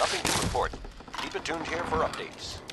Nothing to report. Keep it tuned here for updates.